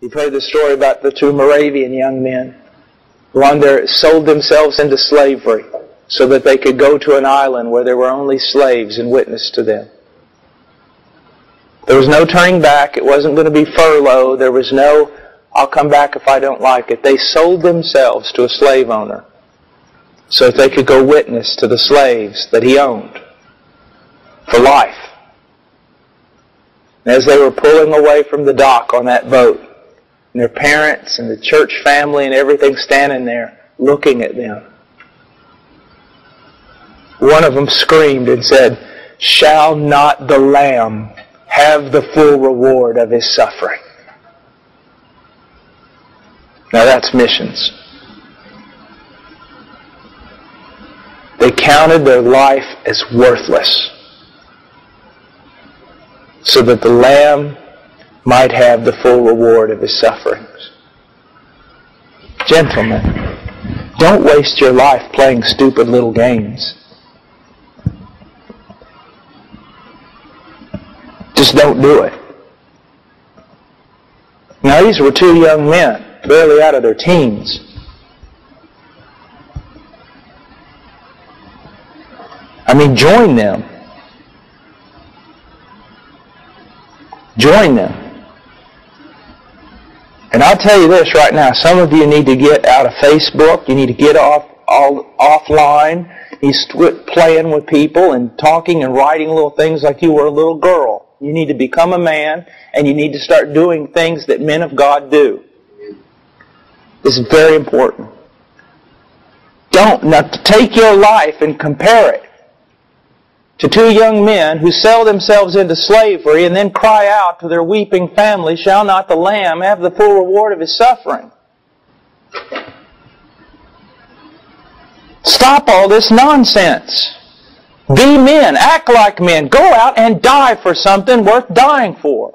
You've heard the story about the two Moravian young men. One there sold themselves into slavery so that they could go to an island where there were only slaves and witness to them. There was no turning back. It wasn't going to be furlough. There was no, I'll come back if I don't like it. They sold themselves to a slave owner so that they could go witness to the slaves that he owned for life. And as they were pulling away from the dock on that boat, and their parents and the church family and everything standing there looking at them, one of them screamed and said, "Shall not the Lamb have the full reward of His suffering?" Now that's missions. They counted their life as worthless so that the Lamb might have the full reward of His sufferings. Gentlemen, don't waste your life playing stupid little games. Just don't do it. Now these were two young men, barely out of their teens. I mean, join them. Join them. And I'll tell you this right now, some of you need to get out of Facebook. You need to get offline. He's playing with people and talking and writing little things like you were a little girl. You need to become a man, and you need to start doing things that men of God do. This is very important. Don't not take your life and compare it to two young men who sell themselves into slavery and then cry out to their weeping family, "Shall not the Lamb have the full reward of His suffering?" Stop all this nonsense. Be men. Act like men. Go out and die for something worth dying for.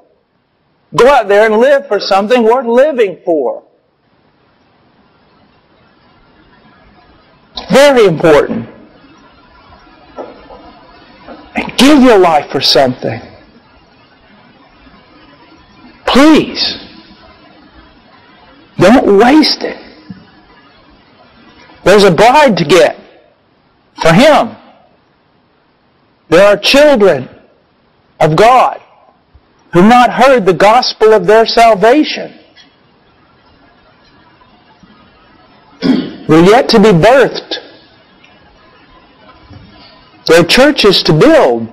Go out there and live for something worth living for. It's very important. And give your life for something. Please. Don't waste it. There's a bride to get for Him. There are children of God who have not heard the gospel of their salvation. They're yet to be birthed. There are churches to build.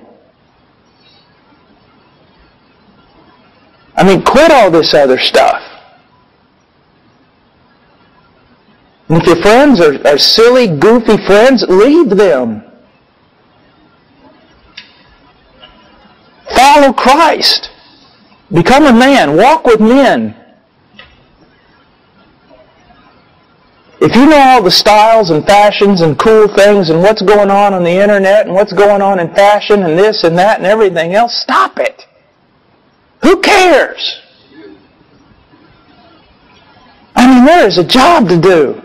I mean, quit all this other stuff. And if your friends are silly, goofy friends, leave them. Follow Christ. Become a man. Walk with men. If you know all the styles and fashions and cool things and what's going on the internet and what's going on in fashion and this and that and everything else, stop it. Who cares? I mean, there is a job to do.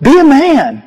Be a man.